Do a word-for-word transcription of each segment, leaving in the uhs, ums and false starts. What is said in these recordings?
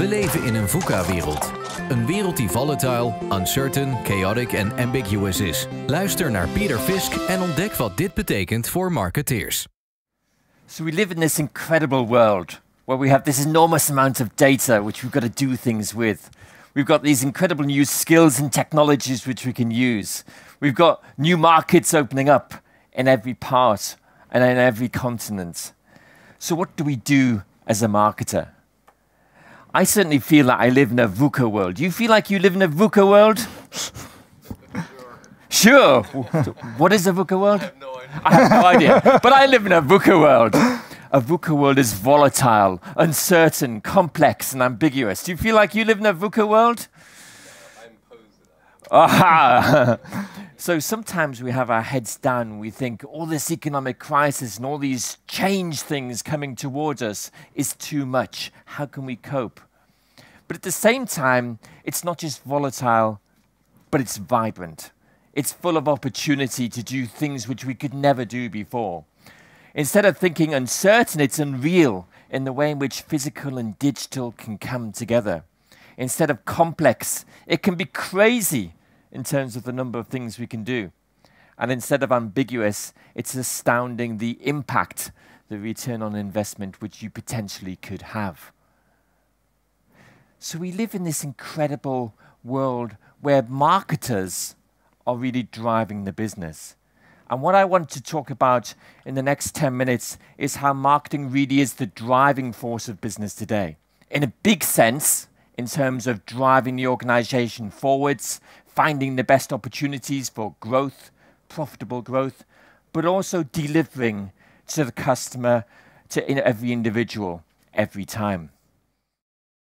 We leven in een VUCA-wereld. Een wereld die volatile, uncertain, chaotic en ambiguous is. Luister naar Peter Fisk en ontdek wat dit betekent voor marketeers. So we live in this incredible world where we have this enormous amount of data which we've got to do things with. We've got these incredible new skills and technologies which we can use. We've got new markets opening up in every part and in every continent. So what do we do as a marketer? I certainly feel that I live in a VUCA world. You feel like you live in a VUCA world? Sure. What is a VUCA world? I have no idea. I have no idea. But I live in a VUCA world. A VUCA world is volatile, uncertain, complex, and ambiguous. Do you feel like you live in a VUCA world? No, I'm posing. Aha! So sometimes we have our heads down. We think all this economic crisis and all these change things coming towards us is too much. How can we cope? But at the same time, it's not just volatile, but it's vibrant. It's full of opportunity to do things which we could never do before. Instead of thinking uncertain, it's unreal in the way in which physical and digital can come together. Instead of complex, it can be crazy in terms of the number of things we can do. And instead of ambiguous, it's astounding the impact, the return on investment which you potentially could have. So we live in this incredible world where marketers are really driving the business. And what I want to talk about in the next ten minutes is how marketing really is the driving force of business today. In a big sense, in terms of driving the organization forwards, finding the best opportunities for growth, profitable growth, but also delivering to the customer, to every individual, every time.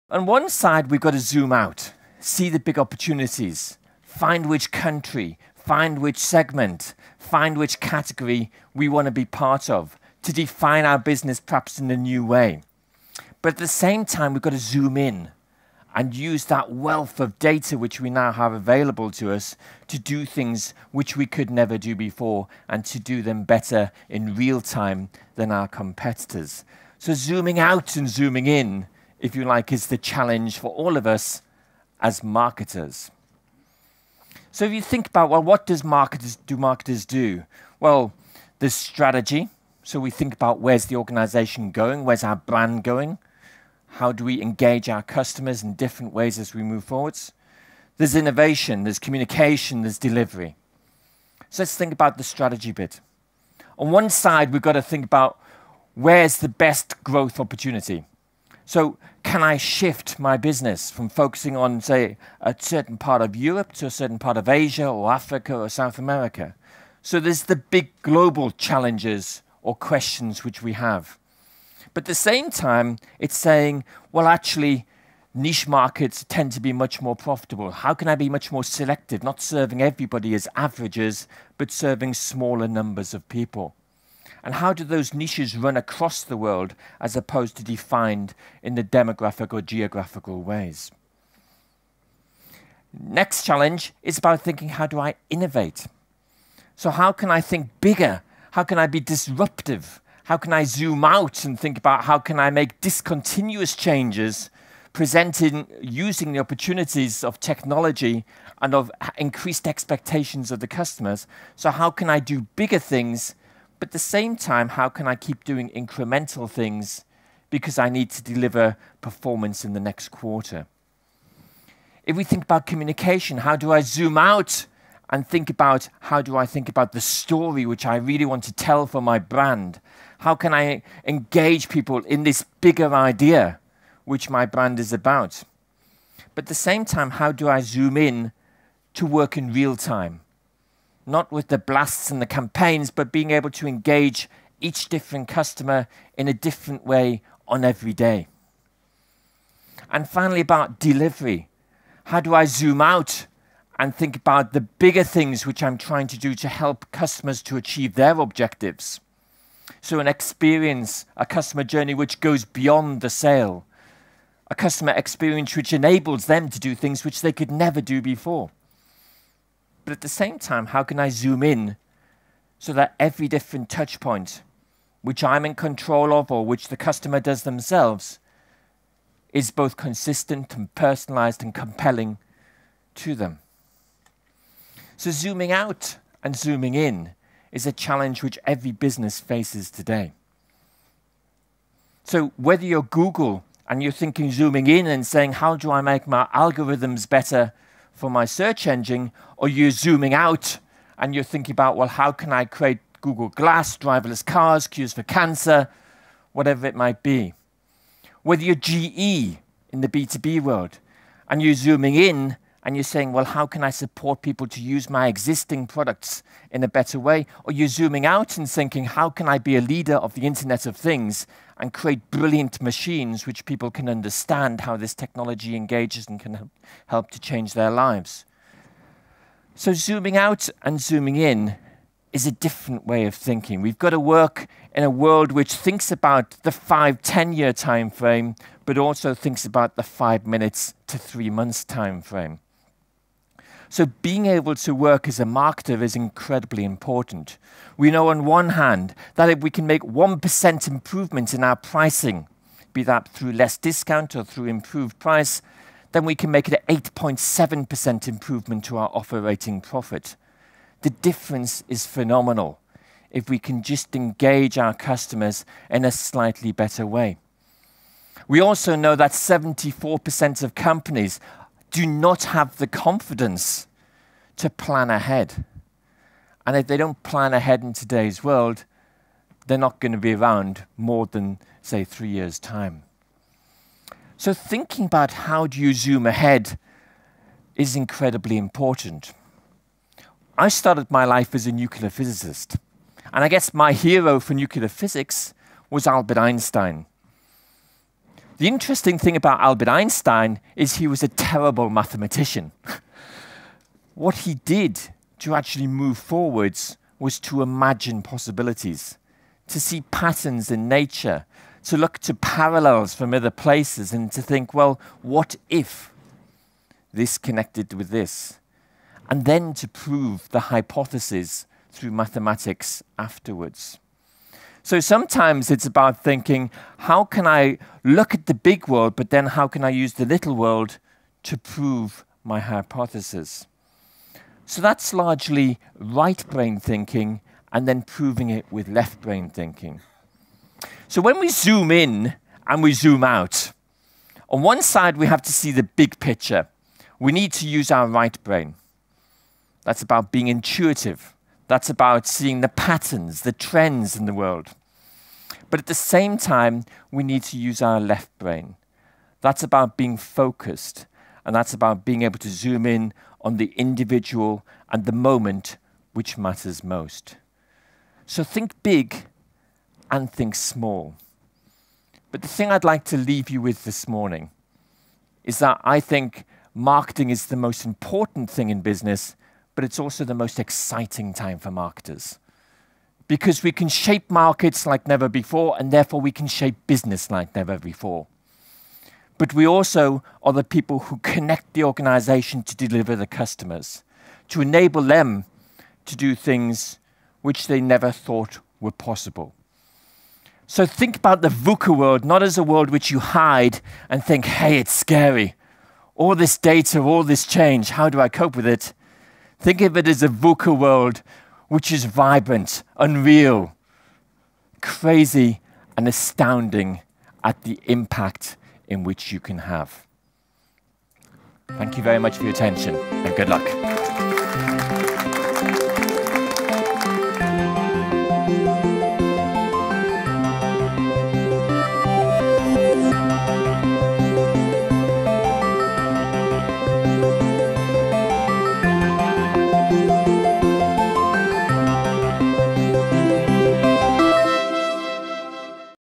On one side, we've got to zoom out, see the big opportunities, find which country, find which segment, find which category we want to be part of, to define our business perhaps in a new way. But at the same time, we've got to zoom in and use that wealth of data which we now have available to us to do things which we could never do before and to do them better in real time than our competitors. So zooming out and zooming in, if you like, is the challenge for all of us as marketers. So if you think about, well, what does marketers do marketers do? Well, there's strategy. So we think about where's the organization going, where's our brand going? How do we engage our customers in different ways as we move forwards? There's innovation, there's communication, there's delivery. So let's think about the strategy bit. On one side, we've got to think about where's the best growth opportunity. So can I shift my business from focusing on, say, a certain part of Europe to a certain part of Asia or Africa or South America? So there's the big global challenges or questions which we have. But at the same time, it's saying, well, actually, niche markets tend to be much more profitable. How can I be much more selective, not serving everybody as averages, but serving smaller numbers of people? And how do those niches run across the world as opposed to defined in the demographic or geographical ways? Next challenge is about thinking, how do I innovate? So how can I think bigger? How can I be disruptive? How can I zoom out and think about how can I make discontinuous changes, presenting, using the opportunities of technology and of increased expectations of the customers? So how can I do bigger things, but at the same time, how can I keep doing incremental things because I need to deliver performance in the next quarter? If we think about communication, how do I zoom out and think about how do I think about the story which I really want to tell for my brand? How can I engage people in this bigger idea which my brand is about? But at the same time, how do I zoom in to work in real time? Not with the blasts and the campaigns, but being able to engage each different customer in a different way on every day. And finally, about delivery. How do I zoom out and think about the bigger things which I'm trying to do to help customers to achieve their objectives? So an experience, a customer journey which goes beyond the sale. A customer experience which enables them to do things which they could never do before. But at the same time, how can I zoom in so that every different touch point, which I'm in control of or which the customer does themselves, is both consistent and personalized and compelling to them. So zooming out and zooming in is a challenge which every business faces today. So whether you're Google and you're thinking zooming in and saying, how do I make my algorithms better for my search engine? Or you're zooming out and you're thinking about, well, how can I create Google Glass, driverless cars, cures for cancer, whatever it might be. Whether you're G E in the B two B world and you're zooming in and you're saying, well, how can I support people to use my existing products in a better way? Or you're zooming out and thinking, how can I be a leader of the Internet of Things and create brilliant machines which people can understand how this technology engages and can help to change their lives? So zooming out and zooming in is a different way of thinking. We've got to work in a world which thinks about the five, ten year time frame, but also thinks about the five minutes to three months time frame. So being able to work as a marketer is incredibly important. We know on one hand that if we can make one percent improvement in our pricing, be that through less discount or through improved price, then we can make it an eight point seven percent improvement to our operating profit. The difference is phenomenal if we can just engage our customers in a slightly better way. We also know that seventy-four percent of companies do not have the confidence to plan ahead. And if they don't plan ahead in today's world, they're not going to be around more than, say, three years' time. So thinking about how do you zoom ahead is incredibly important. I started my life as a nuclear physicist. And I guess my hero for nuclear physics was Albert Einstein. The interesting thing about Albert Einstein is he was a terrible mathematician. What he did to actually move forwards was to imagine possibilities, to see patterns in nature, to look to parallels from other places and to think, well, what if this connected with this? And then to prove the hypothesis through mathematics afterwards. So sometimes it's about thinking, how can I look at the big world, but then how can I use the little world to prove my hypothesis? So that's largely right brain thinking and then proving it with left brain thinking. So when we zoom in and we zoom out, on one side we have to see the big picture. We need to use our right brain. That's about being intuitive. That's about seeing the patterns, the trends in the world. But at the same time, we need to use our left brain. That's about being focused, and that's about being able to zoom in on the individual and the moment which matters most. So think big and think small. But the thing I'd like to leave you with this morning is that I think marketing is the most important thing in business, but it's also the most exciting time for marketers because we can shape markets like never before and therefore we can shape business like never before. But we also are the people who connect the organization to deliver the customers, to enable them to do things which they never thought were possible. So think about the VUCA world, not as a world which you hide and think, hey, it's scary. All this data, all this change, how do I cope with it? Think of it as a VUCA world, which is vibrant, unreal, crazy and astounding at the impact in which you can have. Thank you very much for your attention and good luck.